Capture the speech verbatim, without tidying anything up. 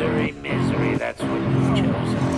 misery, misery, that's what you've chosen.